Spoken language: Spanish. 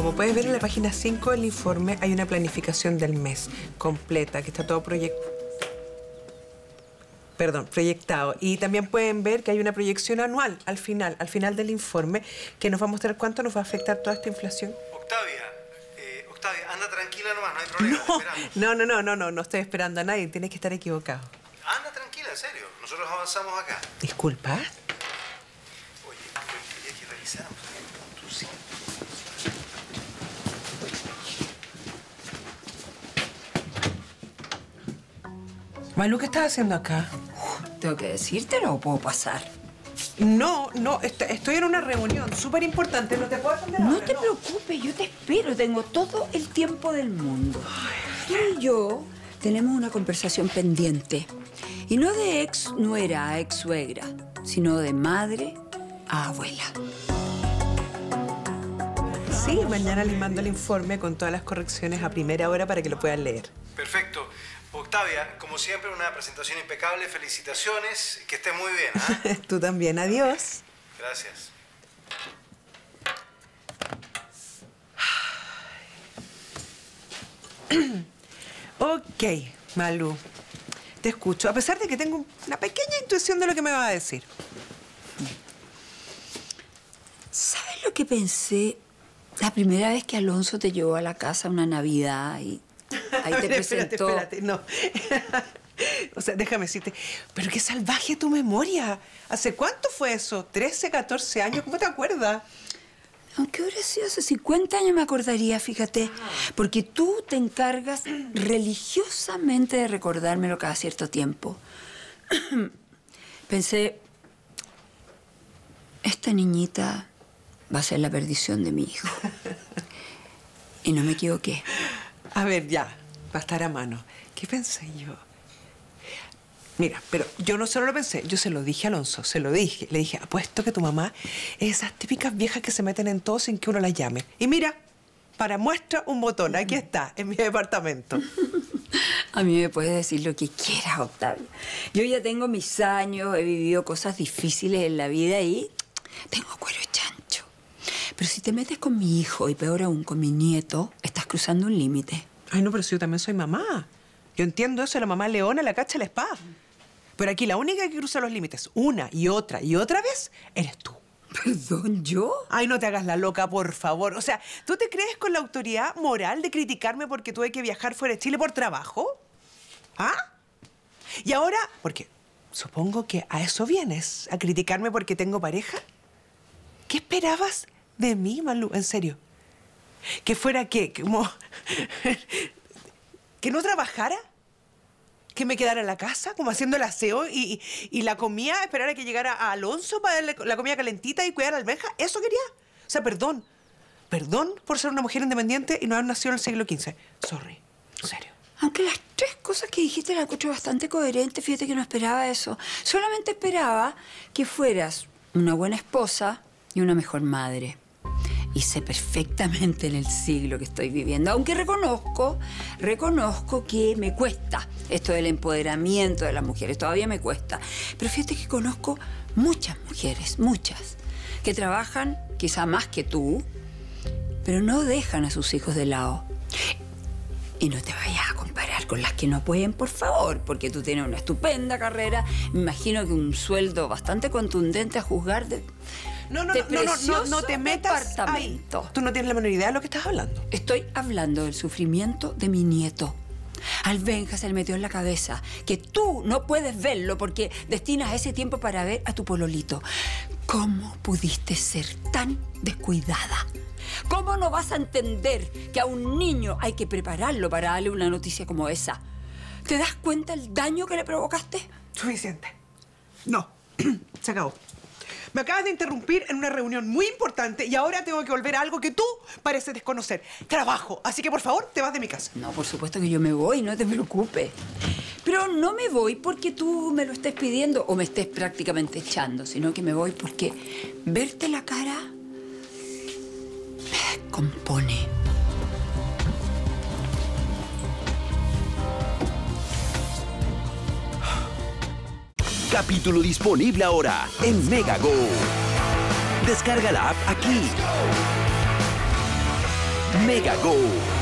Como puedes ver en la página 5 del informe, hay una planificación del mes completa, que está todo proyectado. Y también pueden ver que hay una proyección anual al final del informe, que nos va a mostrar cuánto nos va a afectar toda esta inflación. Octavia, anda tranquila nomás, no hay problema, te esperamos. No estoy esperando a nadie, tienes que estar equivocado. Anda tranquila, en serio, nosotros avanzamos acá. Disculpa. Oye, yo quería que revisáramos tu sitio. Malú, ¿qué estás haciendo acá? Tengo que decírtelo o puedo pasar. No, estoy en una reunión súper importante. No te puedo atender ahora. No te preocupes, yo te espero. Tengo todo el tiempo del mundo. Tú y yo tenemos una conversación pendiente. Y no de ex nuera a ex suegra, sino de madre a abuela. Sí, mañana les mando el informe con todas las correcciones a primera hora para que lo puedan leer. Perfecto. Octavia, como siempre, una presentación impecable. Felicitaciones. Que estés muy bien, ¿eh? Tú también. Adiós. Gracias. Ok, Malú. Te escucho, a pesar de que tengo una pequeña intuición de lo que me vas a decir. ¿Sabes lo que pensé la primera vez que Alonso te llevó a la casa una Navidad y... ahí te presentó... Espérate, no. O sea, déjame decirte, pero qué salvaje tu memoria. ¿Hace cuánto fue eso? 13, 14 años, ¿cómo te acuerdas? Aunque ahora sí, hace 50 años me acordaría, fíjate. Porque tú te encargas religiosamente de recordármelo cada cierto tiempo. Pensé, esta niñita va a ser la perdición de mi hijo. Y no me equivoqué. A ver, ya, va a estar a mano. ¿Qué pensé yo? Mira, pero yo no solo lo pensé, yo se lo dije a Alonso, se lo dije. Le dije, apuesto que tu mamá es esas típicas viejas que se meten en todo sin que uno las llame. Y mira, para muestra un botón, aquí está, en mi departamento. A mí me puedes decir lo que quieras, Octavia. Yo ya tengo mis años, he vivido cosas difíciles en la vida y tengo cuero chancho. Pero si te metes con mi hijo y peor aún con mi nieto, estás cruzando un límite. Ay, no, pero si yo también soy mamá. Yo entiendo eso de la mamá leona, la cacha, la espada. Pero aquí la única que cruza los límites una y otra vez eres tú. ¿Perdón, yo? Ay, no te hagas la loca, por favor. O sea, ¿tú te crees con la autoridad moral de criticarme porque tuve que viajar fuera de Chile por trabajo? ¿Ah? Y ahora, porque supongo que a eso vienes, a criticarme porque tengo pareja. ¿Qué esperabas de mí, Malú? En serio. ¿Que fuera qué? ¿Como que no trabajara? ¿Que me quedara en la casa, como haciendo el aseo y la comida, esperar a que llegara a Alonso para darle la comida calentita y cuidar a Albenja? ¿Eso quería? O sea, perdón. Perdón por ser una mujer independiente y no haber nacido en el siglo XV. Sorry. En serio. Aunque las tres cosas que dijiste las encuentro bastante coherentes, fíjate que no esperaba eso. Solamente esperaba que fueras una buena esposa y una mejor madre. Y sé perfectamente en el siglo que estoy viviendo, aunque reconozco que me cuesta esto del empoderamiento de las mujeres, todavía me cuesta. Pero fíjate que conozco muchas mujeres, muchas, que trabajan quizá más que tú, pero no dejan a sus hijos de lado. Y no te vayas a comparar con las que no pueden, por favor, porque tú tienes una estupenda carrera, me imagino que un sueldo bastante contundente a juzgar de... No te metas ahí. Tú no tienes la menor idea de lo que estás hablando. Estoy hablando del sufrimiento de mi nieto. Albenja se le metió en la cabeza que tú no puedes verlo porque destinas ese tiempo para ver a tu pololito. ¿Cómo pudiste ser tan descuidada? ¿Cómo no vas a entender que a un niño hay que prepararlo para darle una noticia como esa? ¿Te das cuenta el daño que le provocaste? Suficiente. No. Se acabó. Me acabas de interrumpir en una reunión muy importante y ahora tengo que volver a algo que tú pareces desconocer. Trabajo. Así que, por favor, te vas de mi casa. No, por supuesto que yo me voy, no te preocupes. Pero no me voy porque tú me lo estés pidiendo o me estés prácticamente echando, sino que me voy porque verte la cara me descompone. Capítulo disponible ahora en Mega Go. Descarga la app aquí. Mega Go.